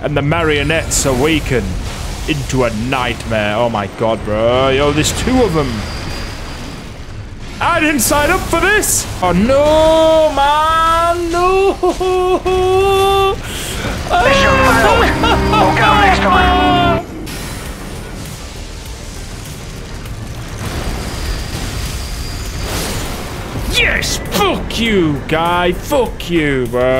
and the marionettes are weakened into a nightmare. Oh my god, bro. Yo, there's two of them. I didn't sign up for this. Oh no, man. No. Mission failed. We'll go next time. Yes, fuck you, guy. Fuck you, bro.